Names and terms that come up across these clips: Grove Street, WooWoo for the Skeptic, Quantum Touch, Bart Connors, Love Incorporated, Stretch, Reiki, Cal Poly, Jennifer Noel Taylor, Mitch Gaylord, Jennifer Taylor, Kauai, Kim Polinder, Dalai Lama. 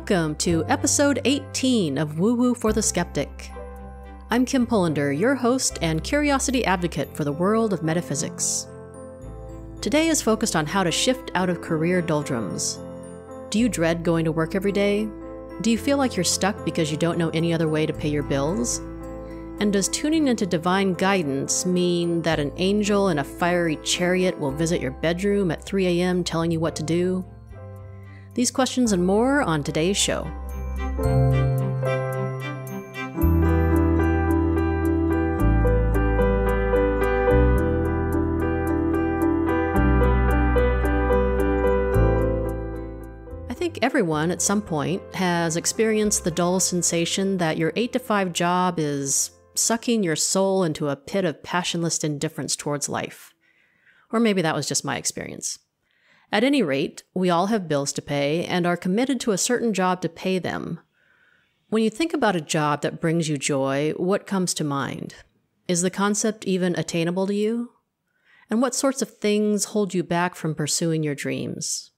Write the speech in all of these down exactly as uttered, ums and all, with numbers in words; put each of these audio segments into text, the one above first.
Welcome to episode eighteen of WooWoo for the Skeptic. I'm Kim Polinder, your host and curiosity advocate for the world of metaphysics. Today is focused on how to shift out of career doldrums. Do you dread going to work every day? Do you feel like you're stuck because you don't know any other way to pay your bills? And does tuning into divine guidance mean that an angel in a fiery chariot will visit your bedroom at three a m telling you what to do? These questions and more on today's show. I think everyone at some point has experienced the dull sensation that your eight to five job is sucking your soul into a pit of passionless indifference towards life. Or maybe that was just my experience. At any rate, we all have bills to pay and are committed to a certain job to pay them. When you think about a job that brings you joy, what comes to mind? Is the concept even attainable to you? And what sorts of things hold you back from pursuing your dreams?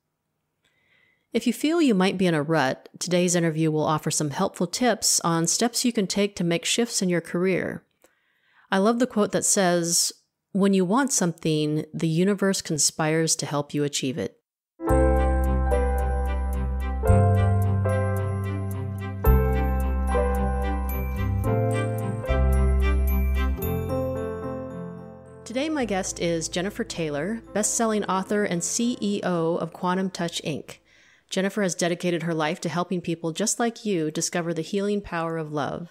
If you feel you might be in a rut, today's interview will offer some helpful tips on steps you can take to make shifts in your career. I love the quote that says, "When you want something, the universe conspires to help you achieve it." Today, my guest is Jennifer Taylor, best-selling author and C E O of Quantum Touch, Incorporated. Jennifer has dedicated her life to helping people just like you discover the healing power of love.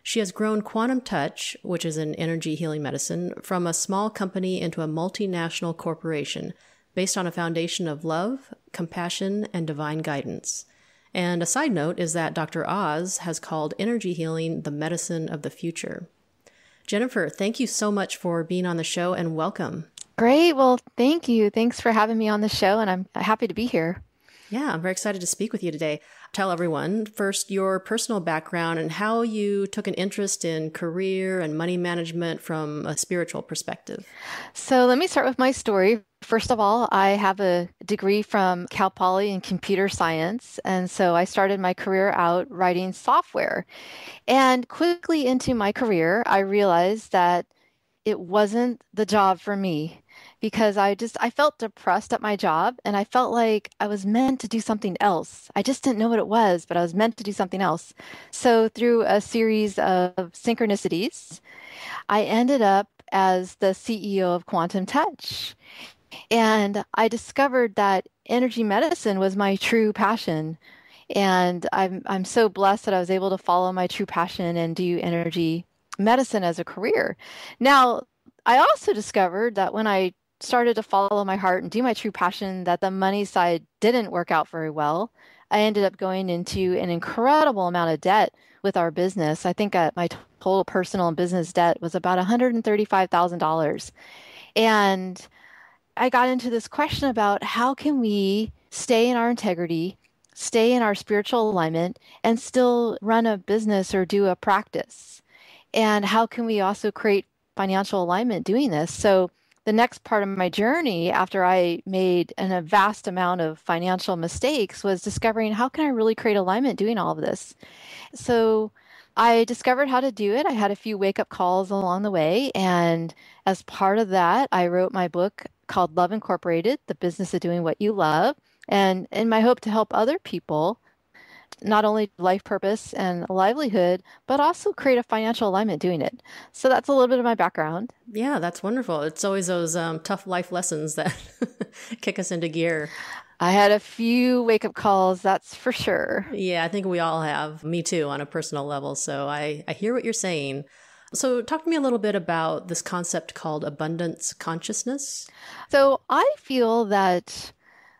She has grown Quantum Touch, which is an energy healing medicine, from a small company into a multinational corporation based on a foundation of love, compassion, and divine guidance. And a side note is that Doctor Oz has called energy healing the medicine of the future. Jennifer, thank you so much for being on the show and welcome. Great. Well, thank you. Thanks for having me on the show, and I'm happy to be here. Yeah, I'm very excited to speak with you today. Tell everyone first your personal background and how you took an interest in career and money management from a spiritual perspective. So let me start with my story. First of all, I have a degree from Cal Poly in computer science. And so I started my career out writing software. And quickly into my career, I realized that it wasn't the job for me. Because I just, I felt depressed at my job and I felt like I was meant to do something else. I just didn't know what it was, but I was meant to do something else. So through a series of synchronicities, I ended up as the C E O of Quantum Touch. And I discovered that energy medicine was my true passion. And I'm, I'm so blessed that I was able to follow my true passion and do energy medicine as a career. Now, I also discovered that when I started to follow my heart and do my true passion, that the money side didn't work out very well. I ended up going into an incredible amount of debt with our business. I think uh, my total personal and business debt was about one hundred thirty-five thousand dollars. And I got into this question about how can we stay in our integrity, stay in our spiritual alignment, and still run a business or do a practice? And how can we also create financial alignment doing this? So the next part of my journey after I made an, a vast amount of financial mistakes was discovering how can I really create alignment doing all of this? So I discovered how to do it. I had a few wake-up calls along the way. And as part of that, I wrote my book called Love Incorporated, The Business of Doing What You Love. And in my hope to help other people, not only life purpose and livelihood, but also create a financial alignment doing it. So that's a little bit of my background. Yeah, that's wonderful. It's always those um, tough life lessons that kick us into gear. I had a few wake-up calls, that's for sure. Yeah, I think we all have. Me too, on a personal level. So I, I hear what you're saying. So talk to me a little bit about this concept called abundance consciousness. So I feel that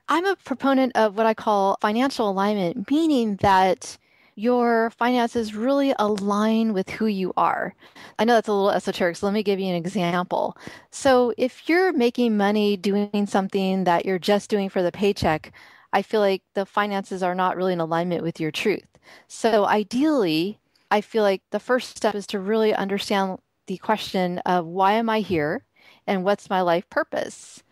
I'm a proponent of what I call financial alignment, meaning that your finances really align with who you are. I know that's a little esoteric, so let me give you an example. So if you're making money doing something that you're just doing for the paycheck, I feel like the finances are not really in alignment with your truth. So ideally, I feel like the first step is to really understand the question of why am I here and what's my life purpose?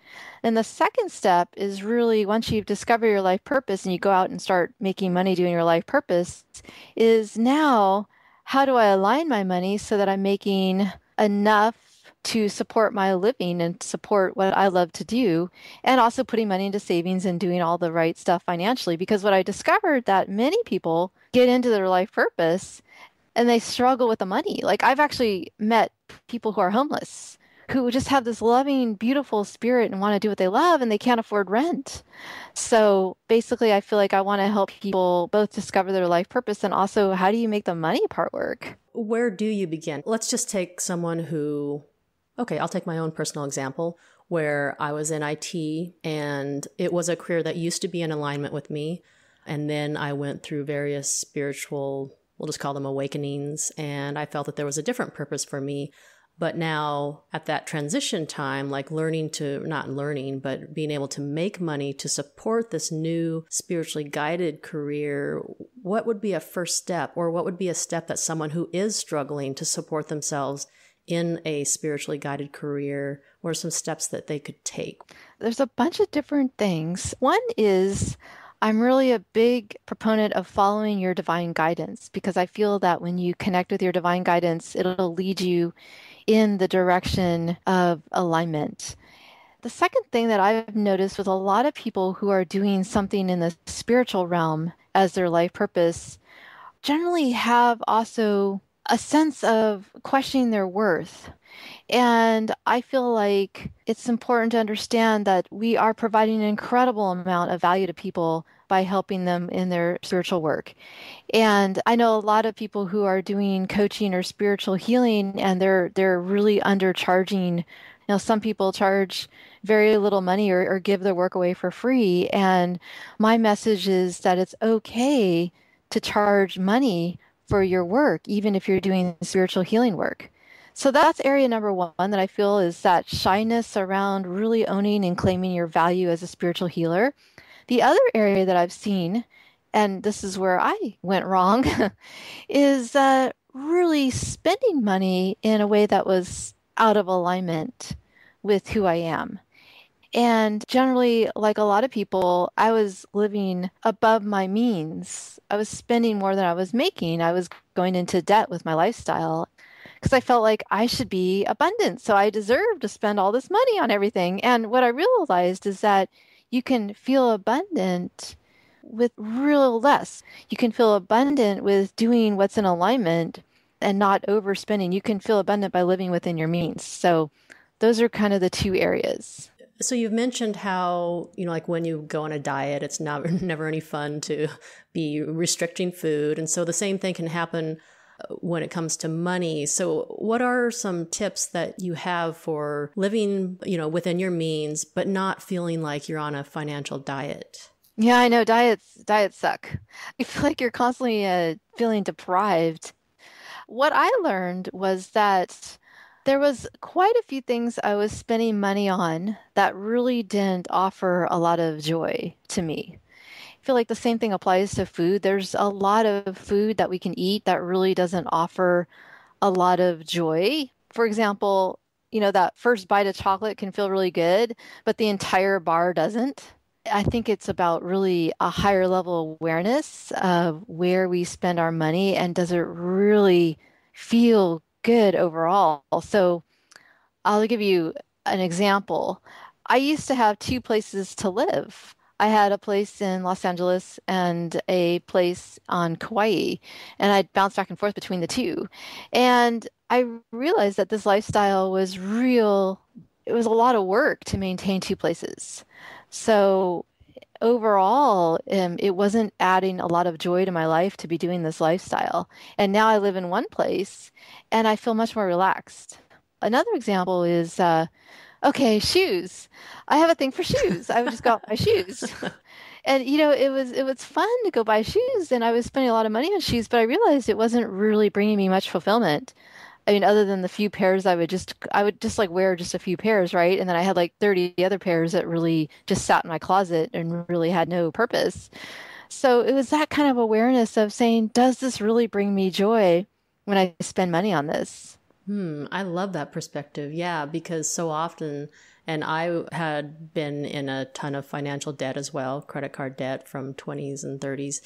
And the second step is really, once you discover your life purpose and you go out and start making money doing your life purpose, is now, how do I align my money so that I'm making enough to support my living and support what I love to do, and also putting money into savings and doing all the right stuff financially? Because what I discovered, that many people get into their life purpose and they struggle with the money. Like, I've actually met people who are homeless, who just have this loving, beautiful spirit and want to do what they love, and they can't afford rent. So basically, I feel like I want to help people both discover their life purpose and also, how do you make the money part work? Where do you begin? Let's just take someone who, okay, I'll take my own personal example, where I was in I T, and it was a career that used to be in alignment with me. And then I went through various spiritual, we'll just call them awakenings, and I felt that there was a different purpose for me. But now at that transition time, like learning to, not learning, but being able to make money to support this new spiritually guided career, what would be a first step, or what would be a step that someone who is struggling to support themselves in a spiritually guided career, what are some steps that they could take? There's a bunch of different things. One is, I'm really a big proponent of following your divine guidance, because I feel that when you connect with your divine guidance, it'll lead you in the direction of alignment. The second thing that I've noticed with a lot of people who are doing something in the spiritual realm as their life purpose generally have also a sense of questioning their worth. And I feel like it's important to understand that we are providing an incredible amount of value to people by helping them in their spiritual work. And I know a lot of people who are doing coaching or spiritual healing, and they're they're really undercharging. You know, some people charge very little money or, or give their work away for free. And my message is that it's okay to charge money for your work, even if you're doing spiritual healing work. So that's area number one that I feel is that shyness around really owning and claiming your value as a spiritual healer. The other area that I've seen, and this is where I went wrong, is uh, really spending money in a way that was out of alignment with who I am. And generally, like a lot of people, I was living above my means. I was spending more than I was making. I was going into debt with my lifestyle because I felt like I should be abundant, so I deserve to spend all this money on everything. And what I realized is that you can feel abundant with real less. You can feel abundant with doing what's in alignment and not overspending. You can feel abundant by living within your means. So those are kind of the two areas. So you've mentioned how, you know, like when you go on a diet, it's not never any fun to be restricting food. And so the same thing can happen when it comes to money. So what are some tips that you have for living, you know, within your means, but not feeling like you're on a financial diet? Yeah, I know. Diets, diets suck. I feel like you're constantly uh, feeling deprived. What I learned was that there was quite a few things I was spending money on that really didn't offer a lot of joy to me. I feel like the same thing applies to food. There's a lot of food that we can eat that really doesn't offer a lot of joy. For example, you know, that first bite of chocolate can feel really good, but the entire bar doesn't. I think it's about really a higher level awareness of where we spend our money, and does it really feel good overall. So I'll give you an example. I used to have two places to live. I had a place in Los Angeles and a place on Kauai, and I'd bounce back and forth between the two. And I realized that this lifestyle was real. It was a lot of work to maintain two places. So overall, um, it wasn't adding a lot of joy to my life to be doing this lifestyle. And now I live in one place and I feel much more relaxed. Another example is, uh, okay, shoes. I have a thing for shoes. I would just go out and buy shoes. And, you know, it was, it was fun to go buy shoes, and I was spending a lot of money on shoes, but I realized it wasn't really bringing me much fulfillment. I mean, other than the few pairs I would just, I would just like wear just a few pairs, right? And then I had like thirty other pairs that really just sat in my closet and really had no purpose. So it was that kind of awareness of saying, does this really bring me joy when I spend money on this? Hmm, I love that perspective. Yeah, because so often, and I had been in a ton of financial debt as well, credit card debt from twenties and thirties.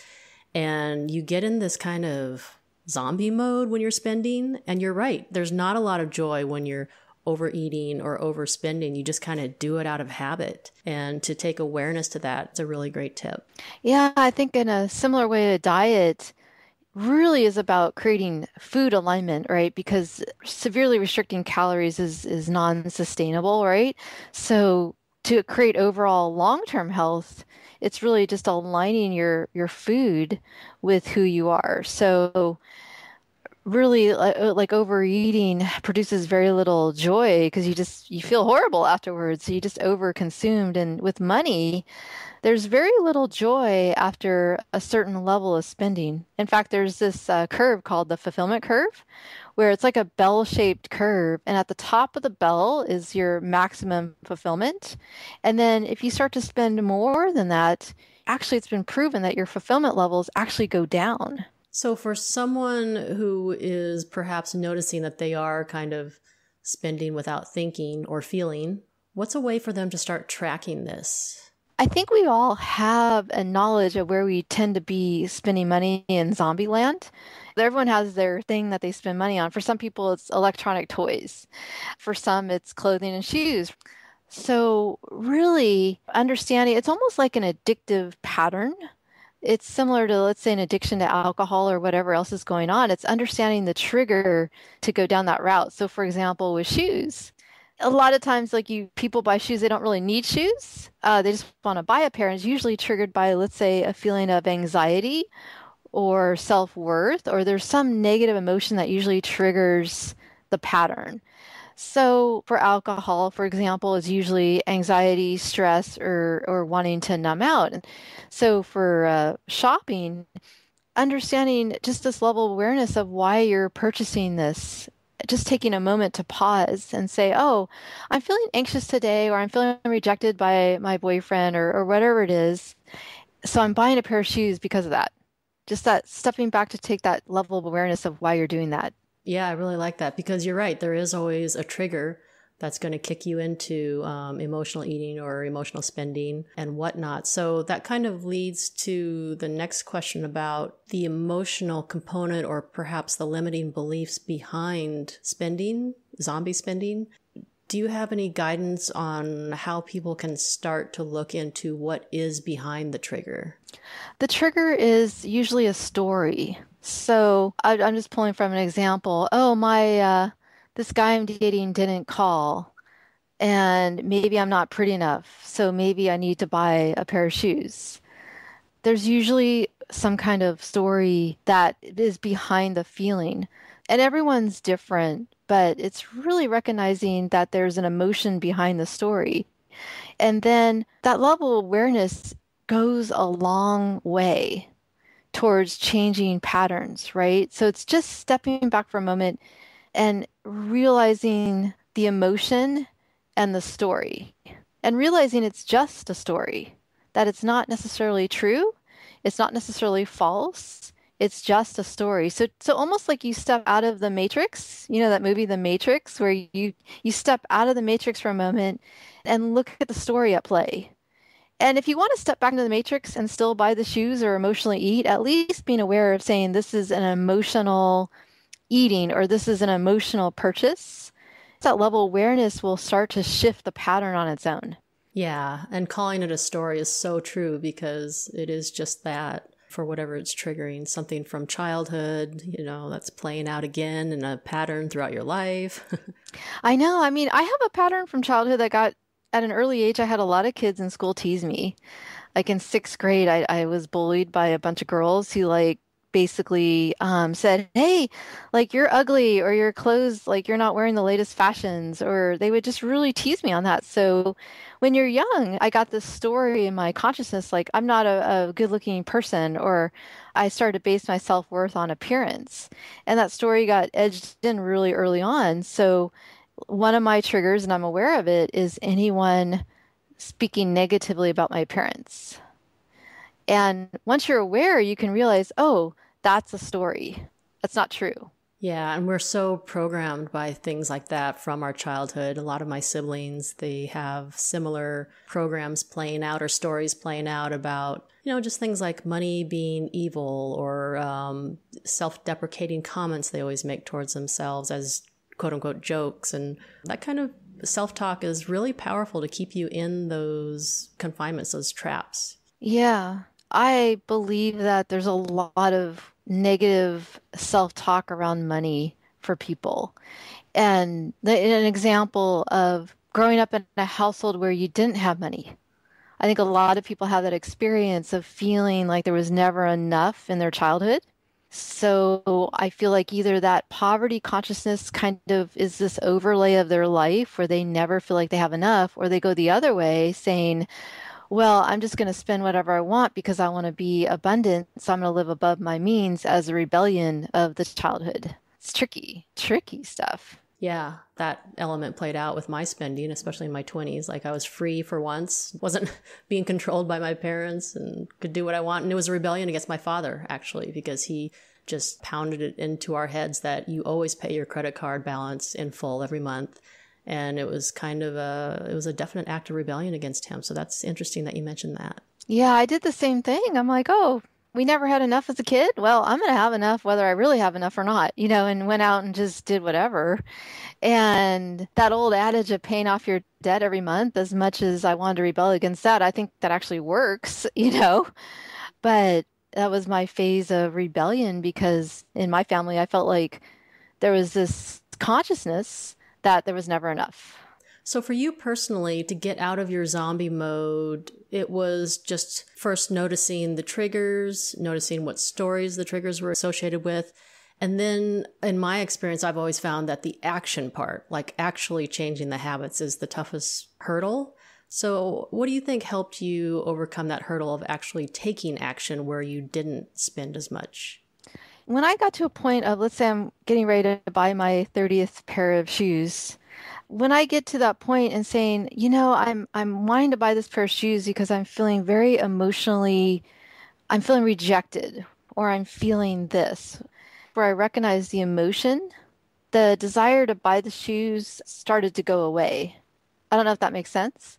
And you get in this kind of zombie mode when you're spending. And you're right, there's not a lot of joy when you're overeating or overspending. You just kind of do it out of habit. And to take awareness to that, it's a really great tip. Yeah, I think in a similar way to diet, really is about creating food alignment, right? Because severely restricting calories is, is non-sustainable, right? So to create overall long-term health, it's really just aligning your, your food with who you are. So really, like, overeating produces very little joy because you just, you feel horrible afterwards. So you just overconsumed. And with money, there's very little joy after a certain level of spending. In fact, there's this uh, curve called the fulfillment curve, where it's like a bell-shaped curve. And at the top of the bell is your maximum fulfillment. And then if you start to spend more than that, actually, it's been proven that your fulfillment levels actually go down. So for someone who is perhaps noticing that they are kind of spending without thinking or feeling, what's a way for them to start tracking this? I think we all have a knowledge of where we tend to be spending money in zombie land. Everyone has their thing that they spend money on. For some people, it's electronic toys. For some, it's clothing and shoes. So really understanding, it's almost like an addictive pattern. It's similar to, let's say, an addiction to alcohol or whatever else is going on. It's understanding the trigger to go down that route. So for example, with shoes, a lot of times, like, you, people buy shoes, they don't really need shoes. Uh, they just want to buy a pair, and it's usually triggered by, let's say, a feeling of anxiety or self-worth, or there's some negative emotion that usually triggers the pattern. So for alcohol, for example, it's usually anxiety, stress, or, or wanting to numb out. And so for uh, shopping, understanding just this level of awareness of why you're purchasing this, just taking a moment to pause and say, oh, I'm feeling anxious today, or I'm feeling rejected by my boyfriend, or, or whatever it is. So I'm buying a pair of shoes because of that. Just that stepping back to take that level of awareness of why you're doing that. Yeah, I really like that, because you're right. There is always a trigger that's going to kick you into um, emotional eating or emotional spending and whatnot. So that kind of leads to the next question about the emotional component, or perhaps the limiting beliefs behind spending, zombie spending. Do you have any guidance on how people can start to look into what is behind the trigger? The trigger is usually a story. So I, I'm just pulling from an example. Oh, my... Uh, This guy I'm dating didn't call, and maybe I'm not pretty enough, so maybe I need to buy a pair of shoes. There's usually some kind of story that is behind the feeling, and everyone's different, but it's really recognizing that there's an emotion behind the story. And then that level of awareness goes a long way towards changing patterns, right? So it's just stepping back for a moment and realizing the emotion and the story, and realizing it's just a story, that it's not necessarily true. It's not necessarily false. It's just a story. So, so almost like you step out of the matrix, you know, that movie, The Matrix, where you, you step out of the matrix for a moment and look at the story at play. And if you want to step back into the matrix and still buy the shoes or emotionally eat, at least being aware of saying this is an emotional eating, or this is an emotional purchase, that level of awareness will start to shift the pattern on its own. Yeah. And calling it a story is so true, because it is just that, for whatever it's triggering, something from childhood, you know, that's playing out again in a pattern throughout your life. I know. I mean, I have a pattern from childhood that got, at an early age, I had a lot of kids in school tease me. Like in sixth grade, I, I was bullied by a bunch of girls who, like, basically um, said, hey, like, you're ugly, or your clothes, like, you're not wearing the latest fashions, or they would just really tease me on that. So when you're young, I got this story in my consciousness, like, I'm not a, a good looking person, or I started to base my self-worth on appearance. And that story got edged in really early on. So one of my triggers, and I'm aware of it, is anyone speaking negatively about my appearance. And once you're aware, you can realize, oh, that's a story. That's not true. Yeah, and we're so programmed by things like that from our childhood. A lot of my siblings, they have similar programs playing out or stories playing out about, you know, just things like money being evil or um, self-deprecating comments they always make towards themselves as quote-unquote jokes. And that kind of self-talk is really powerful to keep you in those confinements, those traps. Yeah, I believe that there's a lot of negative self-talk around money for people. And the, an example of growing up in a household where you didn't have money. I think a lot of people have that experience of feeling like there was never enough in their childhood. So I feel like either that poverty consciousness kind of is this overlay of their life where they never feel like they have enough, or they go the other way saying, well, I'm just going to spend whatever I want because I want to be abundant, so I'm going to live above my means, as a rebellion of the childhood. It's tricky, tricky stuff. Yeah, that element played out with my spending, especially in my twenties. Like, I was free for once, wasn't being controlled by my parents, and could do what I want. And it was a rebellion against my father, actually, because he just pounded it into our heads that you always pay your credit card balance in full every month. And it was kind of a, it was a definite act of rebellion against him. So that's interesting that you mentioned that. Yeah, I did the same thing. I'm like, oh, we never had enough as a kid. Well, I'm going to have enough whether I really have enough or not, you know, and went out and just did whatever. And that old adage of paying off your debt every month, as much as I wanted to rebel against that, I think that actually works, you know, but that was my phase of rebellion, because in my family, I felt like there was this consciousness that there was never enough. So for you personally, to get out of your zombie mode, it was just first noticing the triggers, noticing what stories the triggers were associated with. And then in my experience, I've always found that the action part, like actually changing the habits, is the toughest hurdle. So what do you think helped you overcome that hurdle of actually taking action where you didn't spend as much? When I got to a point of, let's say I'm getting ready to buy my thirtieth pair of shoes, when I get to that point and saying, you know, I'm I'm wanting to buy this pair of shoes because I'm feeling very emotionally, I'm feeling rejected, or I'm feeling this, where I recognize the emotion, the desire to buy the shoes started to go away. I don't know if that makes sense.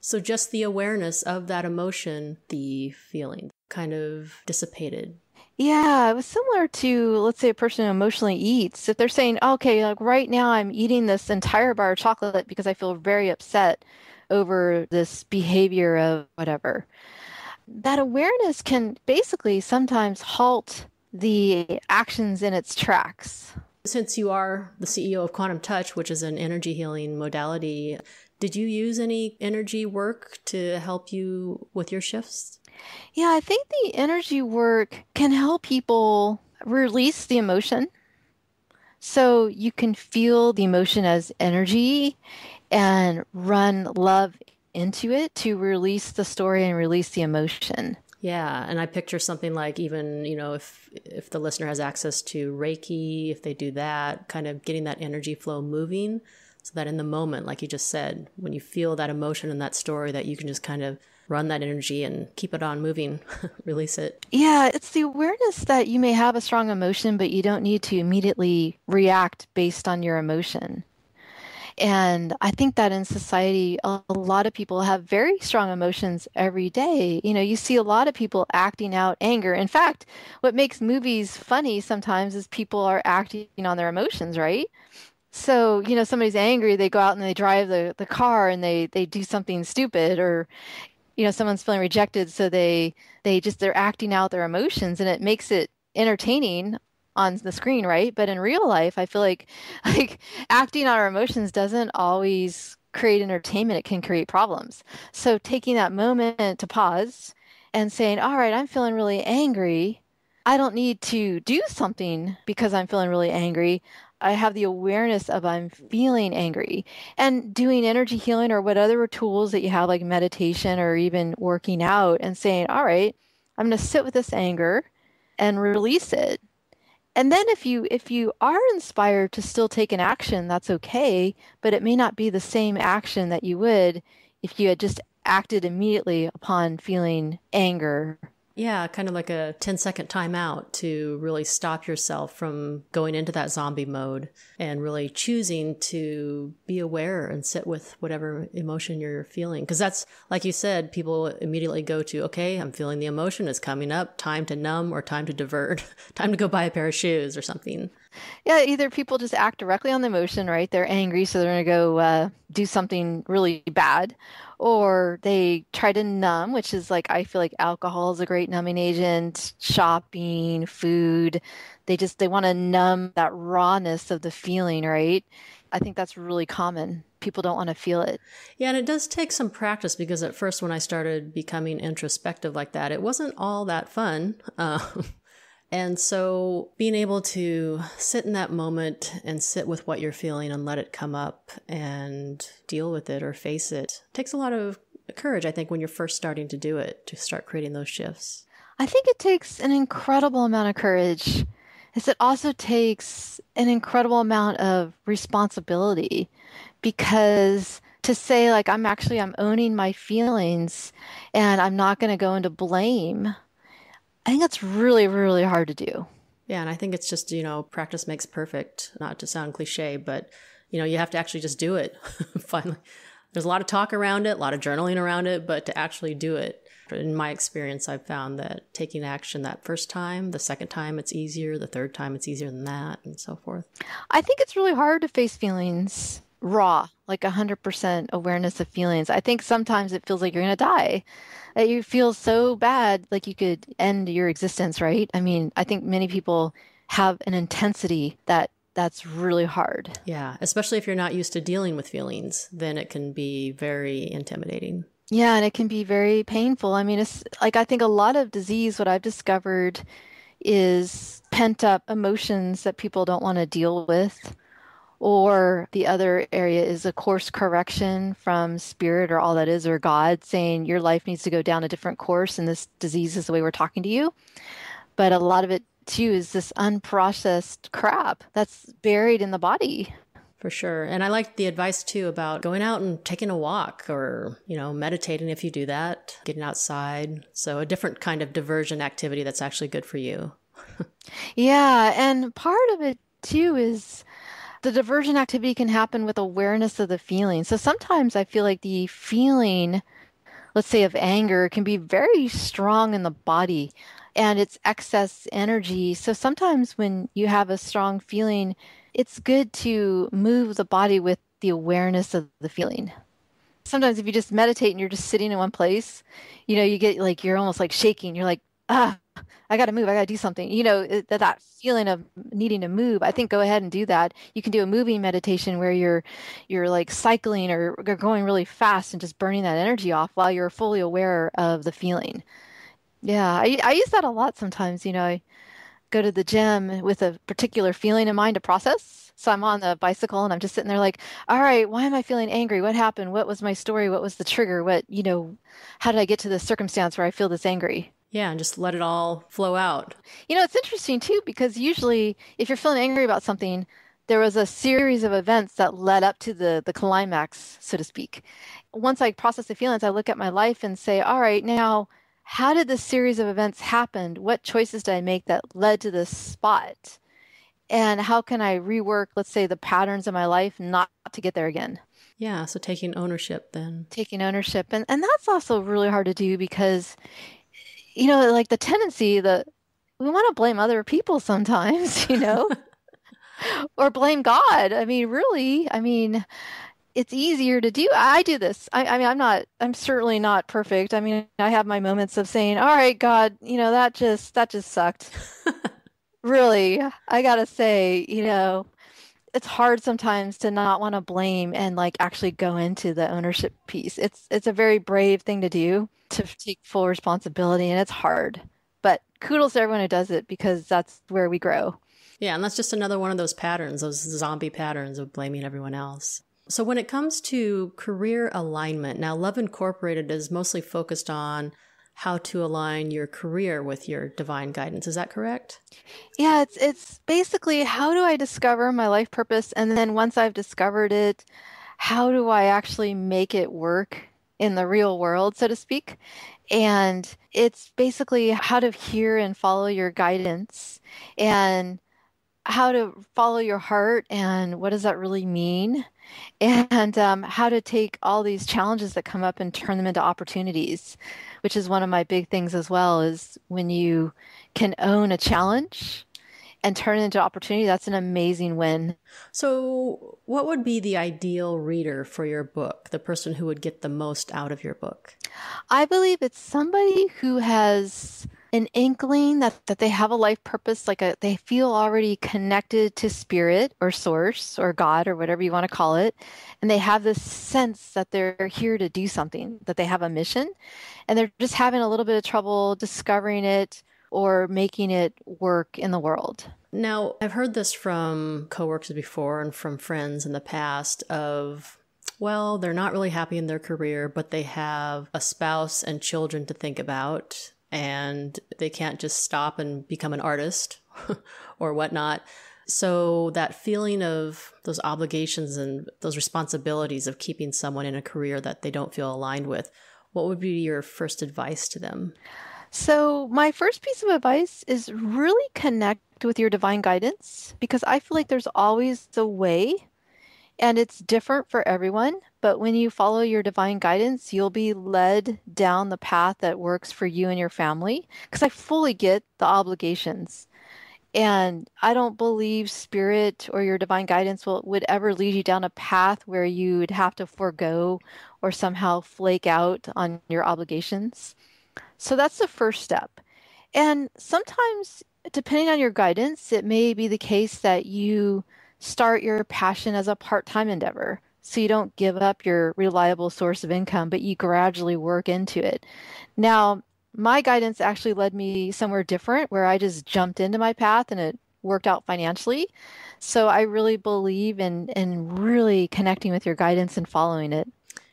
So just the awareness of that emotion, the feeling kind of dissipated. Yeah, it was similar to, let's say, a person who emotionally eats. If they're saying, okay, like right now I'm eating this entire bar of chocolate because I feel very upset over this behavior of whatever, that awareness can basically sometimes halt the actions in its tracks. Since you are the C E O of Quantum Touch, which is an energy healing modality, did you use any energy work to help you with your shifts? Yeah, I think the energy work can help people release the emotion. So you can feel the emotion as energy and run love into it to release the story and release the emotion. Yeah, and I picture something like, even, you know, if if the listener has access to Reiki, if they do that, kind of getting that energy flow moving so that in the moment, like you just said, when you feel that emotion and that story, that you can just kind of run that energy and keep it on moving, release it. Yeah, it's the awareness that you may have a strong emotion, but you don't need to immediately react based on your emotion. And I think that in society, a lot of people have very strong emotions every day. You know, you see a lot of people acting out anger. In fact, what makes movies funny sometimes is people are acting on their emotions, right? So, you know, somebody's angry, they go out and they drive the, the car and they, they do something stupid, or you know, someone's feeling rejected, so they they just they're acting out their emotions, and it makes it entertaining on the screen, right? But in real life, I feel like like acting on our emotions doesn't always create entertainment. It can create problems. So taking that moment to pause and saying, all right, I'm feeling really angry. I don't need to do something because I'm feeling really angry. I have the awareness of I'm feeling angry, and doing energy healing or what other tools that you have, like meditation or even working out, and saying, all right, I'm going to sit with this anger and release it. And then if you, if you are inspired to still take an action, that's okay. But it may not be the same action that you would if you had just acted immediately upon feeling anger. Yeah, kind of like a ten second timeout to really stop yourself from going into that zombie mode and really choosing to be aware and sit with whatever emotion you're feeling. Because that's, like you said, people immediately go to, okay, I'm feeling the emotion is coming up, time to numb or time to divert, time to go buy a pair of shoes or something. Yeah, either people just act directly on the emotion, right? They're angry, so they're going to go uh, do something really bad. Or they try to numb, which is like, I feel like alcohol is a great numbing agent, shopping, food. They just, they want to numb that rawness of the feeling, right? I think that's really common. People don't want to feel it. Yeah, and it does take some practice, because at first when I started becoming introspective like that, it wasn't all that fun. Um And so being able to sit in that moment and sit with what you're feeling and let it come up and deal with it or face it takes a lot of courage, I think, when you're first starting to do it, to start creating those shifts. I think it takes an incredible amount of courage. It also takes an incredible amount of responsibility, because to say, like, I'm actually, I'm owning my feelings and I'm not going to go into blame, I think that's really, really hard to do. Yeah. And I think it's just, you know, practice makes perfect, not to sound cliche, but, you know, you have to actually just do it. Finally, there's a lot of talk around it, a lot of journaling around it, but to actually do it, in my experience, I've found that taking action that first time, the second time it's easier, the third time it's easier than that, and so forth. I think it's really hard to face feelings raw, like one hundred percent awareness of feelings. I think sometimes it feels like you're going to die, that you feel so bad, like you could end your existence, right? I mean, I think many people have an intensity that that's really hard. Yeah, especially if you're not used to dealing with feelings, then it can be very intimidating. Yeah, and it can be very painful. I mean, it's like, I think a lot of disease, what I've discovered, is pent up emotions that people don't want to deal with. Or the other area is a course correction from spirit, or all that is, or God, saying your life needs to go down a different course and this disease is the way we're talking to you. But a lot of it too is this unprocessed crap that's buried in the body. For sure. And I liked the advice too about going out and taking a walk, or, you know, meditating if you do that, getting outside. So a different kind of diversion activity that's actually good for you. Yeah. And part of it too is, the diversion activity can happen with awareness of the feeling. So sometimes I feel like the feeling, let's say, of anger can be very strong in the body, and it's excess energy. So sometimes when you have a strong feeling, it's good to move the body with the awareness of the feeling. Sometimes if you just meditate and you're just sitting in one place, you know, you get like, you're almost like shaking. You're like, ah, I got to move. I got to do something. You know, it, that feeling of needing to move, I think go ahead and do that. You can do a moving meditation where you're, you're like cycling or going really fast and just burning that energy off while you're fully aware of the feeling. Yeah. I, I use that a lot sometimes. You know, I go to the gym with a particular feeling in mind to process. So I'm on the bicycle and I'm just sitting there like, all right, why am I feeling angry? What happened? What was my story? What was the trigger? What, you know, how did I get to this circumstance where I feel this angry? Yeah, and just let it all flow out. You know, it's interesting too, because usually if you're feeling angry about something, there was a series of events that led up to the, the climax, so to speak. Once I process the feelings, I look at my life and say, all right, now, how did this series of events happen? What choices did I make that led to this spot? And how can I rework, let's say, the patterns in my life not to get there again? Yeah, so taking ownership then. Taking ownership. And, and that's also really hard to do, because you know, like the tendency that we want to blame other people sometimes, you know, or blame God. I mean, really, I mean, it's easier to do. I do this. I, I mean, I'm not, I'm certainly not perfect. I mean, I have my moments of saying, all right, God, you know, that just, that just sucked. Really, I got to say, you know, it's hard sometimes to not want to blame and like actually go into the ownership piece. It's it's a very brave thing to do, to take full responsibility, and it's hard. But kudos to everyone who does it, because that's where we grow. Yeah, and that's just another one of those patterns, those zombie patterns of blaming everyone else. So when it comes to career alignment, now Love Incorporated is mostly focused on how to align your career with your divine guidance. Is that correct? Yeah, it's it's basically, how do I discover my life purpose? And then once I've discovered it, how do I actually make it work in the real world, so to speak. And it's basically how to hear and follow your guidance and how to follow your heart and what does that really mean, and um, how to take all these challenges that come up and turn them into opportunities, which is one of my big things as well, is when you can own a challenge and turn it into opportunity, that's an amazing win. So what would be the ideal reader for your book, the person who would get the most out of your book? I believe it's somebody who has an inkling that, that they have a life purpose, like a, they feel already connected to spirit or source or God or whatever you want to call it. And they have this sense that they're here to do something, that they have a mission, and they're just having a little bit of trouble discovering it or making it work in the world. Now, I've heard this from coworkers before and from friends in the past of, well, they're not really happy in their career, but they have a spouse and children to think about, and they can't just stop and become an artist or whatnot. So that feeling of those obligations and those responsibilities of keeping someone in a career that they don't feel aligned with, what would be your first advice to them? So my first piece of advice is really connect with your divine guidance, because I feel like there's always a way and it's different for everyone. But when you follow your divine guidance, you'll be led down the path that works for you and your family, because I fully get the obligations. And I don't believe spirit or your divine guidance will, would ever lead you down a path where you would have to forego or somehow flake out on your obligations. So that's the first step. And sometimes, depending on your guidance, it may be the case that you start your passion as a part-time endeavor. So you don't give up your reliable source of income, but you gradually work into it. Now, my guidance actually led me somewhere different, where I just jumped into my path and it worked out financially. So I really believe in, in really connecting with your guidance and following it.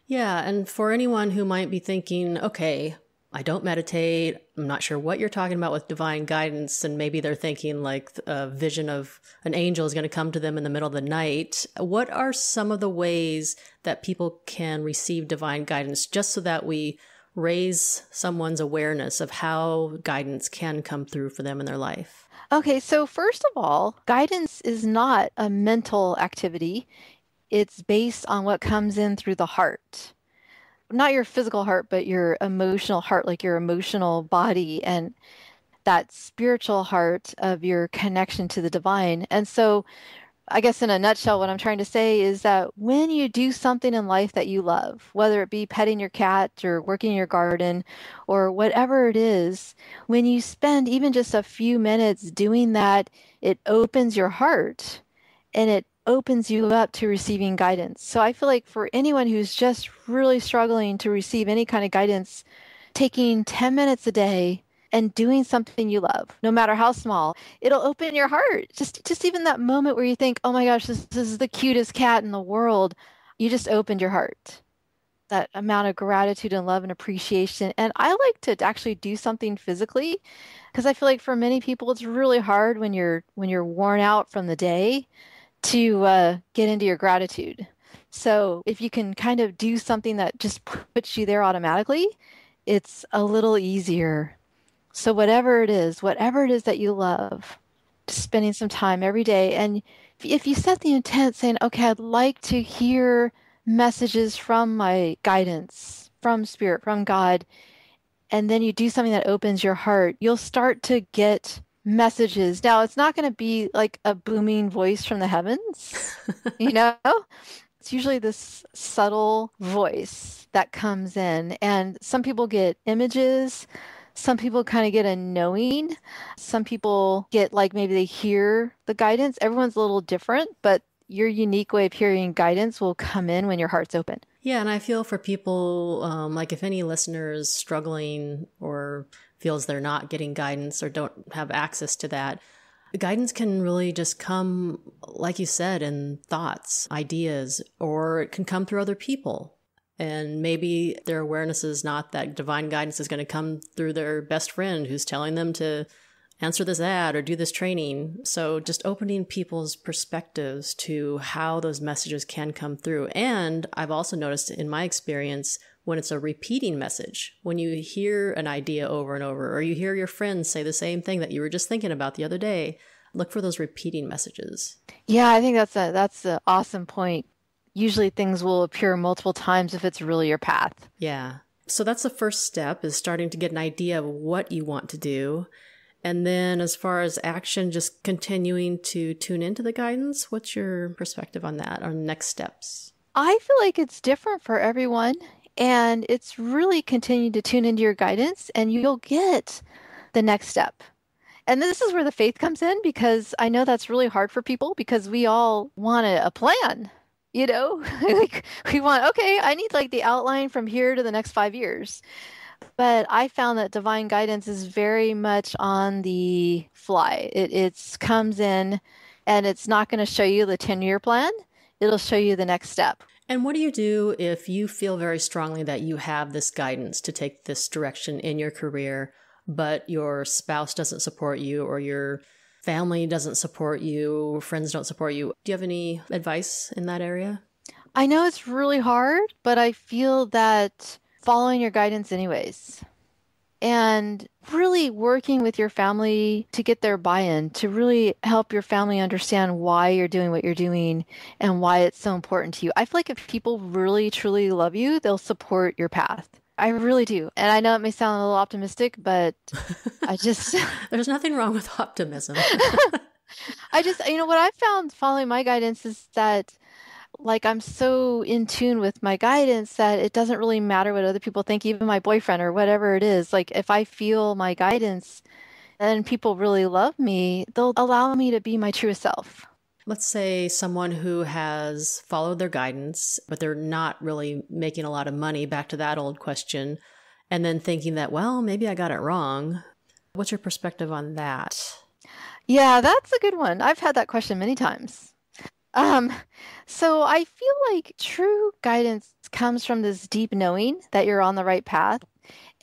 Yeah. And for anyone who might be thinking, okay, I don't meditate, I'm not sure what you're talking about with divine guidance, and maybe they're thinking like a vision of an angel is going to come to them in the middle of the night. What are some of the ways that people can receive divine guidance, just so that we raise someone's awareness of how guidance can come through for them in their life? Okay, so first of all, guidance is not a mental activity. It's based on what comes in through the heart. Not your physical heart, but your emotional heart, like your emotional body and that spiritual heart of your connection to the divine. And so I guess in a nutshell, what I'm trying to say is that when you do something in life that you love, whether it be petting your cat or working in your garden or whatever it is, when you spend even just a few minutes doing that, it opens your heart and it opens you up to receiving guidance. So I feel like for anyone who's just really struggling to receive any kind of guidance, taking ten minutes a day and doing something you love, no matter how small, it'll open your heart. Just just even that moment where you think, oh my gosh, this, this is the cutest cat in the world. You just opened your heart. That amount of gratitude and love and appreciation. And I like to actually do something physically, because I feel like for many people, it's really hard when you're when you're worn out from the day to uh, get into your gratitude. So if you can kind of do something that just puts you there automatically, it's a little easier. So whatever it is, whatever it is that you love, just spending some time every day. And if, if you set the intent saying, okay, I'd like to hear messages from my guidance, from spirit, from God, and then you do something that opens your heart, you'll start to get messages. Now, it's not going to be like a booming voice from the heavens, you know? It's usually this subtle voice that comes in. And some people get images. Some people kind of get a knowing. Some people get like maybe they hear the guidance. Everyone's a little different, but your unique way of hearing guidance will come in when your heart's open. Yeah, and I feel for people, um, like if any listeners struggling or feels they're not getting guidance or don't have access to that, guidance can really just come, like you said, in thoughts, ideas, or it can come through other people. And maybe their awareness is not that divine guidance is going to come through their best friend who's telling them to answer this ad or do this training. So just opening people's perspectives to how those messages can come through. And I've also noticed in my experience, when it's a repeating message, when you hear an idea over and over, or you hear your friends say the same thing that you were just thinking about the other day, look for those repeating messages. Yeah, I think that's a, that's an awesome point. Usually things will appear multiple times if it's really your path. Yeah. So that's the first step, is starting to get an idea of what you want to do. And then as far as action, just continuing to tune into the guidance. What's your perspective on that, or next steps? I feel like it's different for everyone. And it's really continuing to tune into your guidance, and you'll get the next step. And this is where the faith comes in, because I know that's really hard for people, because we all want a, a plan. You know, like we want, okay, I need like the outline from here to the next five years. But I found that divine guidance is very much on the fly. It it's comes in, and it's not going to show you the ten-year plan. It'll show you the next step. And what do you do if you feel very strongly that you have this guidance to take this direction in your career, but your spouse doesn't support you, or your family doesn't support you, friends don't support you? Do you have any advice in that area? I know it's really hard, but I feel that following your guidance anyways, and really working with your family to get their buy-in, to really help your family understand why you're doing what you're doing and why it's so important to you. I feel like if people really, truly love you, they'll support your path. I really do. And I know it may sound a little optimistic, but I just... There's nothing wrong with optimism. I just, you know, what I found following my guidance is that, like, I'm so in tune with my guidance that it doesn't really matter what other people think, even my boyfriend or whatever it is. Like, if I feel my guidance and people really love me, they'll allow me to be my truest self. Let's say someone who has followed their guidance, but they're not really making a lot of money, back to that old question, and then thinking that, well, maybe I got it wrong. What's your perspective on that? Yeah, that's a good one. I've had that question many times. Um, so I feel like true guidance comes from this deep knowing that you're on the right path.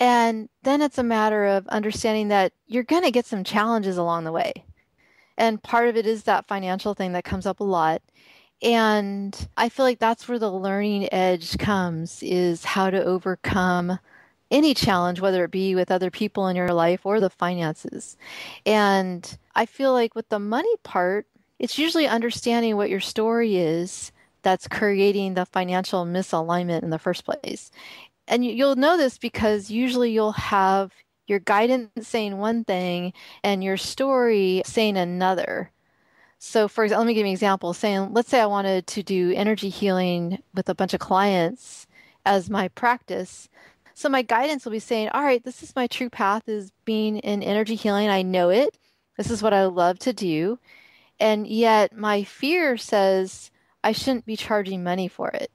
And then it's a matter of understanding that you're going to get some challenges along the way. And part of it is that financial thing that comes up a lot. And I feel like that's where the learning edge comes, is how to overcome any challenge, whether it be with other people in your life or the finances. And I feel like with the money part, it's usually understanding what your story is that's creating the financial misalignment in the first place. And you'll know this because usually you'll have your guidance saying one thing and your story saying another. So for example, let me give you an example. Saying, let's say I wanted to do energy healing with a bunch of clients as my practice. So my guidance will be saying, all right, this is my true path, is being in energy healing. I know it. This is what I love to do. And yet my fear says I shouldn't be charging money for it.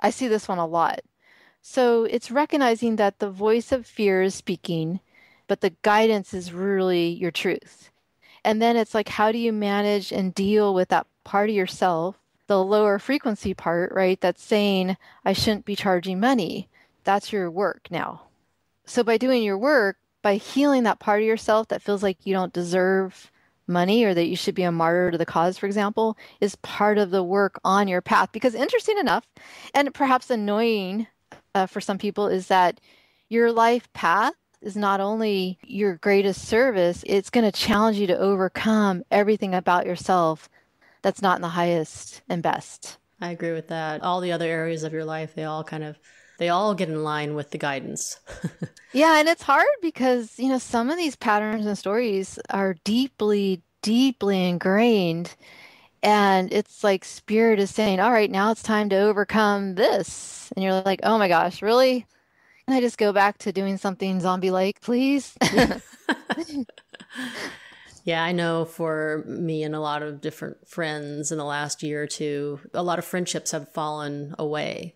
I see this one a lot. So it's recognizing that the voice of fear is speaking, but the guidance is really your truth. And then it's like, how do you manage and deal with that part of yourself, the lower frequency part, right? That's saying, I shouldn't be charging money. That's your work now. So by doing your work, by healing that part of yourself that feels like you don't deserve money, or that you should be a martyr to the cause, for example, is part of the work on your path. Because interesting enough, and perhaps annoying Uh, for some people, is that your life path is not only your greatest service, it's going to challenge you to overcome everything about yourself that's not in the highest and best. I agree with that. All the other areas of your life, they all kind of, they all get in line with the guidance. Yeah, and it's hard because, you know, some of these patterns and stories are deeply, deeply ingrained. And it's like spirit is saying, all right, now it's time to overcome this. And you're like, oh my gosh, really? Can I just go back to doing something zombie-like, please? Yeah, I know for me and a lot of different friends in the last year or two, a lot of friendships have fallen away,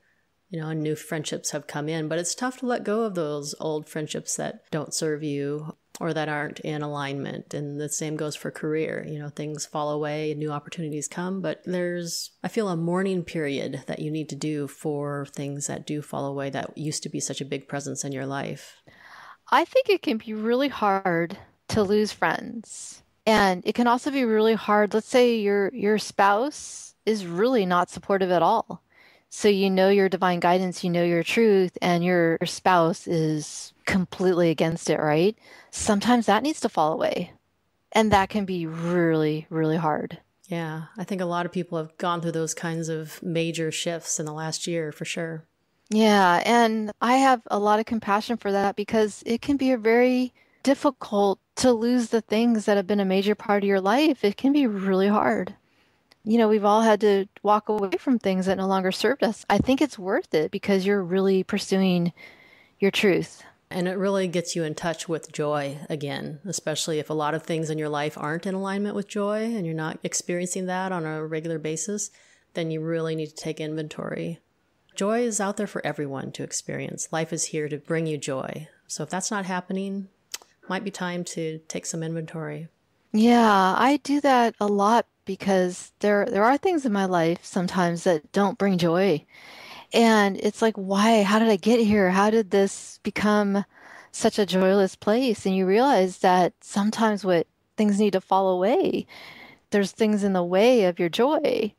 you know, and new friendships have come in. But it's tough to let go of those old friendships that don't serve you, or that aren't in alignment. And the same goes for career. You know, things fall away and new opportunities come, but there's, I feel, a mourning period that you need to do for things that do fall away that used to be such a big presence in your life. I think it can be really hard to lose friends. And it can also be really hard, let's say your your spouse is really not supportive at all. So you know your divine guidance, you know your truth, and your spouse is completely against it, right? Sometimes that needs to fall away. And that can be really, really hard. Yeah. I think a lot of people have gone through those kinds of major shifts in the last year, for sure. Yeah. And I have a lot of compassion for that, because it can be a very difficult to lose the things that have been a major part of your life. It can be really hard. You know, we've all had to walk away from things that no longer served us. I think it's worth it, because you're really pursuing your truth. And it really gets you in touch with joy again, especially if a lot of things in your life aren't in alignment with joy and you're not experiencing that on a regular basis, then you really need to take inventory. Joy is out there for everyone to experience. Life is here to bring you joy. So if that's not happening, it might be time to take some inventory. Yeah, I do that a lot, because there there are things in my life sometimes that don't bring joy. And it's like, why? How did I get here? How did this become such a joyless place? And you realize that sometimes what things need to fall away, there's things in the way of your joy.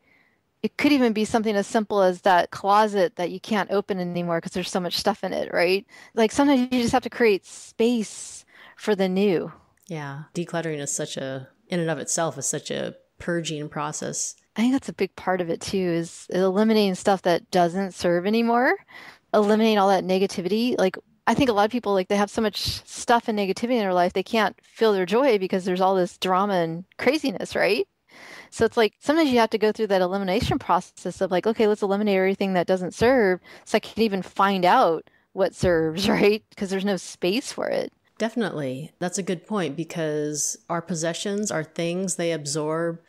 It could even be something as simple as that closet that you can't open anymore because there's so much stuff in it, right? Like sometimes you just have to create space for the new. Yeah. Decluttering is such a, in and of itself, is such a purging process. I think that's a big part of it too, is eliminating stuff that doesn't serve anymore, eliminating all that negativity. Like, I think a lot of people, like, they have so much stuff and negativity in their life, they can't feel their joy because there's all this drama and craziness, right? So it's like, sometimes you have to go through that elimination process of like, okay, let's eliminate everything that doesn't serve so I can even find out what serves, right? Because there's no space for it. Definitely. That's a good point, because our possessions, our things, they absorb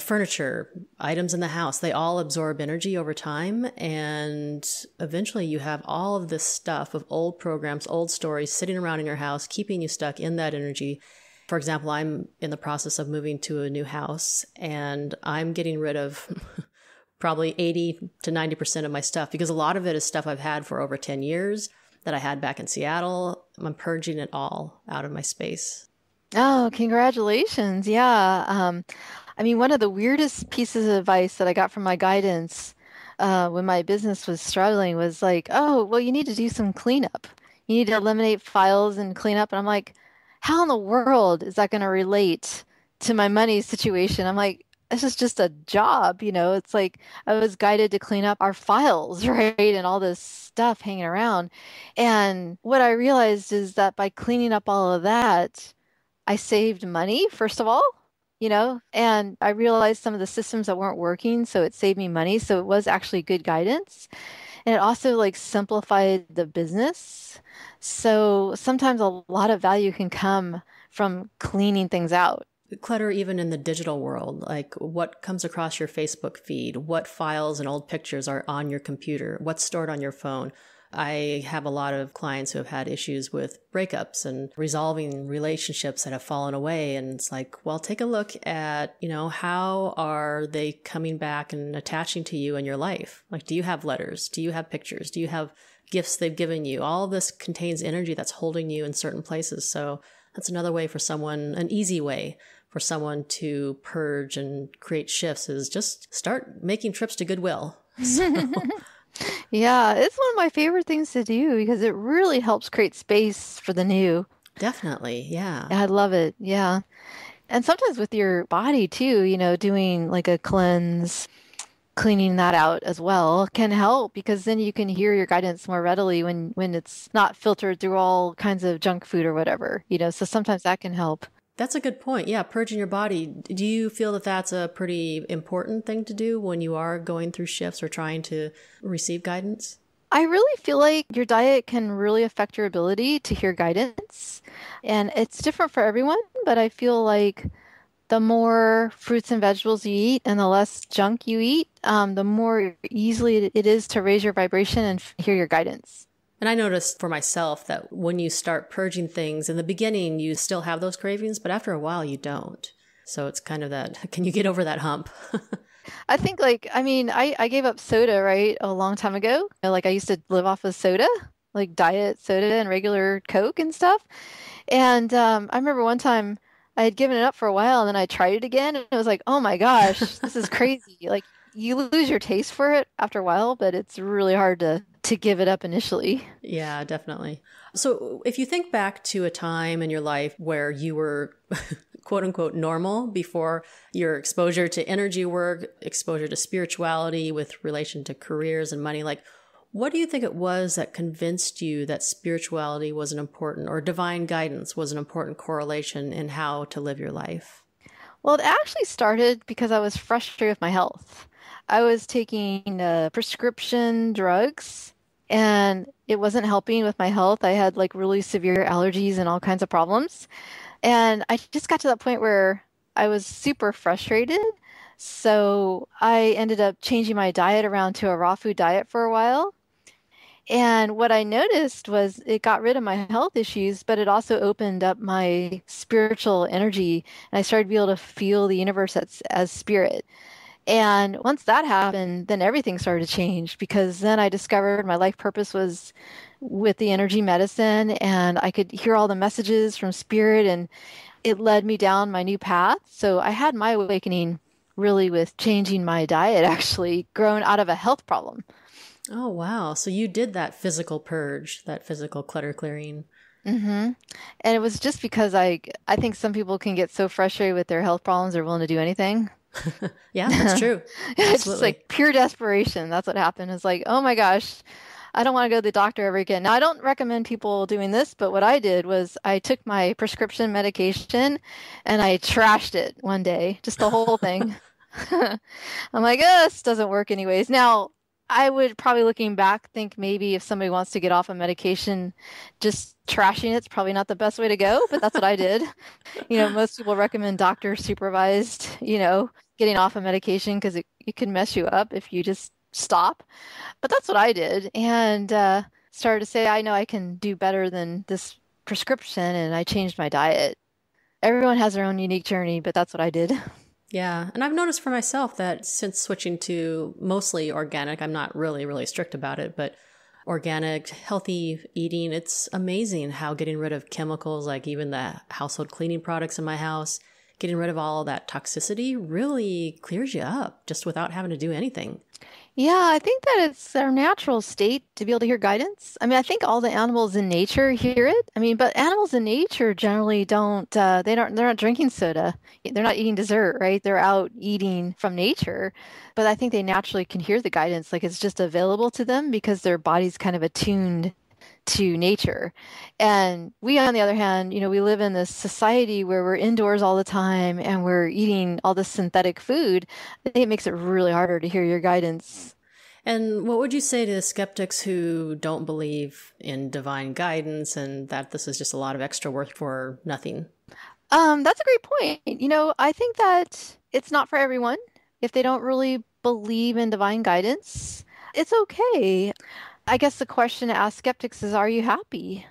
furniture, items in the house, they all absorb energy over time. And eventually you have all of this stuff of old programs, old stories sitting around in your house, keeping you stuck in that energy. For example, I'm in the process of moving to a new house, and I'm getting rid of probably eighty to ninety percent of my stuff, because a lot of it is stuff I've had for over ten years that I had back in Seattle. I'm purging it all out of my space. Oh, congratulations. Yeah. Um, I mean, one of the weirdest pieces of advice that I got from my guidance uh, when my business was struggling was like, oh, well, you need to do some cleanup. You need to eliminate files and clean up. And I'm like, how in the world is that going to relate to my money situation? I'm like, this is just a job. You know, it's like I was guided to clean up our files, right? And all this stuff hanging around. And what I realized is that by cleaning up all of that, I saved money, first of all, you know, and I realized some of the systems that weren't working, so it saved me money. So it was actually good guidance. And it also like simplified the business. So sometimes a lot of value can come from cleaning things out. Clutter, even in the digital world, like what comes across your Facebook feed, what files and old pictures are on your computer, what's stored on your phone. I have a lot of clients who have had issues with breakups and resolving relationships that have fallen away. And it's like, well, take a look at, you know, how are they coming back and attaching to you in your life? Like, do you have letters? Do you have pictures? Do you have gifts they've given you? All of this contains energy that's holding you in certain places. So that's another way for someone, an easy way for someone to purge and create shifts, is just start making trips to Goodwill. So. Yeah, it's one of my favorite things to do, because it really helps create space for the new. Definitely, yeah. I love it, yeah. And sometimes with your body too, you know, doing like a cleanse, cleaning that out as well can help, because then you can hear your guidance more readily when, when it's not filtered through all kinds of junk food or whatever, you know, so sometimes that can help. That's a good point. Yeah, purging your body. Do you feel that that's a pretty important thing to do when you are going through shifts or trying to receive guidance? I really feel like your diet can really affect your ability to hear guidance. And it's different for everyone, but I feel like the more fruits and vegetables you eat and the less junk you eat, um, the more easily it is to raise your vibration and hear your guidance. And I noticed for myself that when you start purging things, in the beginning, you still have those cravings, but after a while, you don't. So it's kind of that, can you get over that hump? I think like, I mean, I, I gave up soda, right, a long time ago. You know, like I used to live off of soda, like diet soda and regular Coke and stuff. And um, I remember one time I had given it up for a while, and then I tried it again, and it was like, oh my gosh, this is crazy. Like you lose your taste for it after a while, but it's really hard to to give it up initially. Yeah, definitely. So if you think back to a time in your life where you were quote unquote normal before your exposure to energy work, exposure to spirituality with relation to careers and money, like what do you think it was that convinced you that spirituality was an important, or divine guidance was an important correlation in how to live your life? Well, it actually started because I was frustrated with my health. I was taking uh, prescription drugs and it wasn't helping with my health. I had like really severe allergies and all kinds of problems. And I just got to that point where I was super frustrated. So I ended up changing my diet around to a raw food diet for a while. And what I noticed was it got rid of my health issues, but it also opened up my spiritual energy. And I started to be able to feel the universe as, as spirit. And once that happened, then everything started to change, because then I discovered my life purpose was with the energy medicine, and I could hear all the messages from spirit, and it led me down my new path. So I had my awakening really with changing my diet, actually grown out of a health problem. Oh, wow. So you did that physical purge, that physical clutter clearing. Mm-hmm. And it was just because I, I think some people can get so frustrated with their health problems, they're willing to do anything. Yeah, that's true. It's just like pure desperation. That's what happened. It's like, oh my gosh, I don't want to go to the doctor ever again. Now, I don't recommend people doing this, but what I did was I took my prescription medication and I trashed it one day, just the whole thing. I'm like, oh, this doesn't work anyways. Now, I would probably, looking back, think maybe if somebody wants to get off a medication, just trashing it's probably not the best way to go, but that's what I did. You know, most people recommend doctor supervised, you know, getting off a medication because it, it can mess you up if you just stop. But that's what I did, and uh, started to say, I know I can do better than this prescription, and I changed my diet. Everyone has their own unique journey, but that's what I did. Yeah. And I've noticed for myself that since switching to mostly organic, I'm not really, really strict about it, but organic, healthy eating, it's amazing how getting rid of chemicals, like even the household cleaning products in my house, getting rid of all that toxicity really clears you up just without having to do anything. Yeah, I think that it's our natural state to be able to hear guidance. I mean, I think all the animals in nature hear it. I mean, but animals in nature generally don't, uh, they don't, they're not drinking soda. They're not eating dessert, right? They're out eating from nature. But I think they naturally can hear the guidance. Like, it's just available to them because their body's kind of attuned to nature. And we, on the other hand, you know, we live in this society where we're indoors all the time and we're eating all this synthetic food. I think it makes it really harder to hear your guidance. And what would you say to the skeptics who don't believe in divine guidance and that this is just a lot of extra work for nothing? Um, that's a great point. You know, I think that it's not for everyone. If they don't really believe in divine guidance, it's okay. I guess the question to ask skeptics is, are you happy?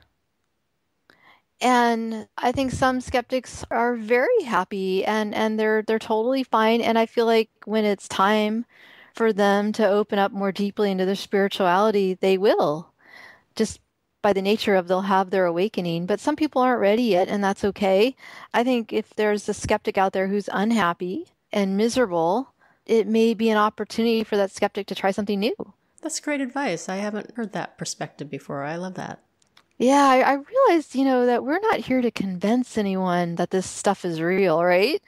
And I think some skeptics are very happy and, and they're they're totally fine. And I feel like when it's time for them to open up more deeply into their spirituality, they will, just by the nature of they'll have their awakening. But some people aren't ready yet, and that's okay. I think if there's a skeptic out there who's unhappy and miserable, it may be an opportunity for that skeptic to try something new. That's great advice. I haven't heard that perspective before. I love that. Yeah, I, I realized, you know, that we're not here to convince anyone that this stuff is real, right?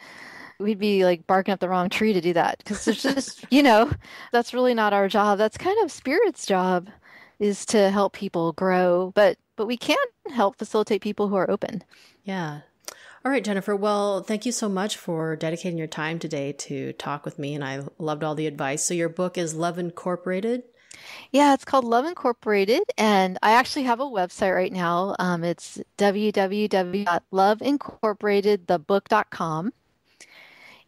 We'd be like barking up the wrong tree to do that, because there's just, you know, that's really not our job. That's kind of spirit's job, is to help people grow, but but we can help facilitate people who are open. Yeah. All right, Jennifer. Well, thank you so much for dedicating your time today to talk with me, and I loved all the advice. So your book is Love Incorporated. Yeah, it's called Love Incorporated, and I actually have a website right now. Um, it's w w w dot love incorporated the book dot com,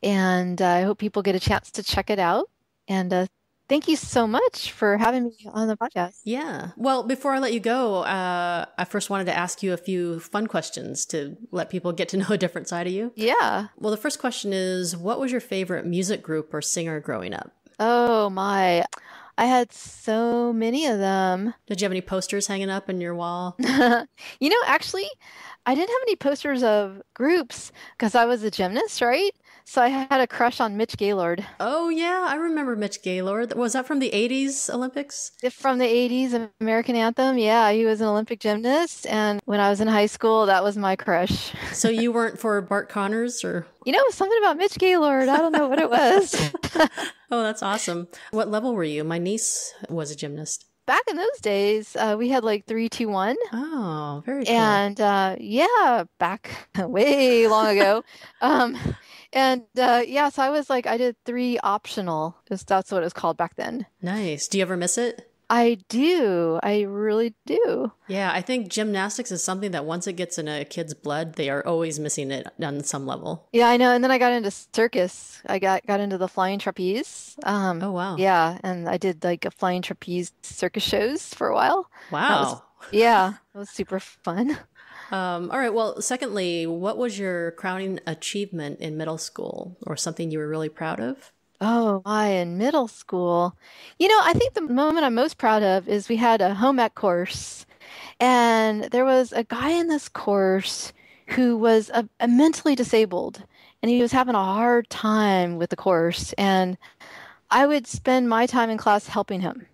and uh, I hope people get a chance to check it out. And uh, thank you so much for having me on the podcast. Yeah. Well, before I let you go, uh, I first wanted to ask you a few fun questions to let people get to know a different side of you. Yeah. Well, the first question is, what was your favorite music group or singer growing up? Oh, my... I had so many of them. Did you have any posters hanging up on your wall? You know, actually, I didn't have any posters of groups because I was a gymnast, right? So I had a crush on Mitch Gaylord. Oh, yeah. I remember Mitch Gaylord. Was that from the eighties Olympics? From the eighties American Anthem. Yeah, he was an Olympic gymnast. And when I was in high school, that was my crush. So you weren't for Bart Connors or? You know, something about Mitch Gaylord. I don't know what it was. Oh, that's awesome. What level were you? My niece was a gymnast. Back in those days, uh, we had like three, two, one. Oh, very cool. And uh, yeah, back way long ago. um, and uh, yeah, so I was like, I did three optional. That's what it was called back then. Nice. Do you ever miss it? I do. I really do. Yeah, I think gymnastics is something that once it gets in a kid's blood, they are always missing it on some level. Yeah, I know. And then I got into circus. I got, got into the flying trapeze. Um, oh, wow. Yeah, and I did like a flying trapeze circus shows for a while. Wow. Was, yeah, it was super fun. Um, all right. Well, secondly, what was your crowning achievement in middle school or something you were really proud of? Oh, I in middle school. You know, I think the moment I'm most proud of is we had a home ec course, and there was a guy in this course who was a, a mentally disabled, and he was having a hard time with the course, and I would spend my time in class helping him.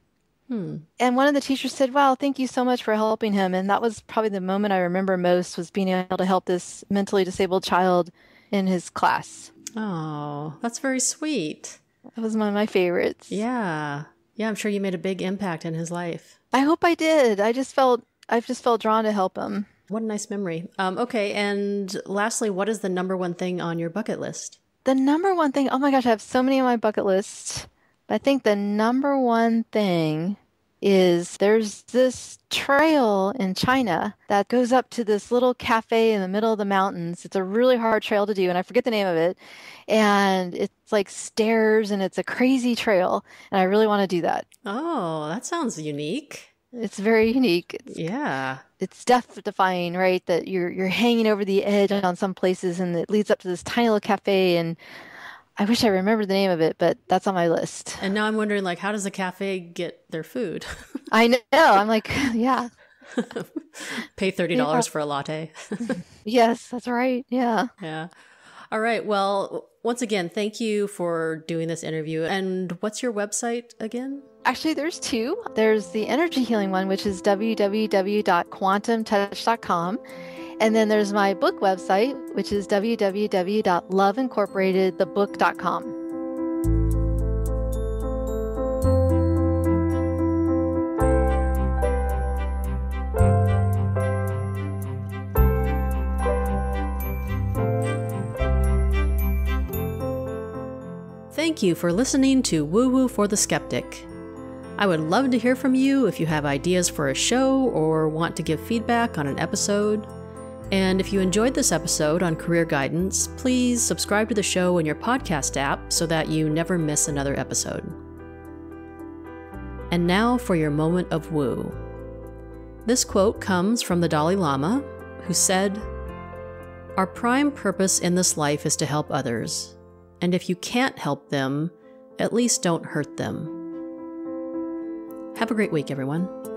Hmm. And one of the teachers said, wow, thank you so much for helping him. And that was probably the moment I remember most, was being able to help this mentally disabled child in his class. Oh, that's very sweet. That was one of my favorites. Yeah. Yeah, I'm sure you made a big impact in his life. I hope I did. I just felt, I've just felt drawn to help him. What a nice memory. Um, okay. And lastly, what is the number one thing on your bucket list? The number one thing, oh my gosh, I have so many on my bucket list. I think the number one thing is there's this trail in China that goes up to this little cafe in the middle of the mountains. It's a really hard trail to do, and I forget the name of it. And it's like stairs, and it's a crazy trail, and I really want to do that. Oh, that sounds unique. It's very unique. It's, yeah. It's death-defying, right, that you're you're hanging over the edge on some places, and it leads up to this tiny little cafe, and I wish I remembered the name of it, but that's on my list. And now I'm wondering, like, how does the cafe get their food? I know. I'm like, yeah. Pay thirty dollars yeah. for a latte. Yes, that's right. Yeah. Yeah. All right. Well, once again, thank you for doing this interview. And what's your website again? Actually, there's two. There's the energy healing one, which is w w w dot quantum touch dot com. And then there's my book website, which is w w w dot love incorporated the book dot com. Thank you for listening to Woo Woo for the Skeptic. I would love to hear from you if you have ideas for a show or want to give feedback on an episode. And if you enjoyed this episode on career guidance, please subscribe to the show in your podcast app so that you never miss another episode. And now for your moment of woo. This quote comes from the Dalai Lama, who said, "Our prime purpose in this life is to help others. And if you can't help them, at least don't hurt them." Have a great week, everyone.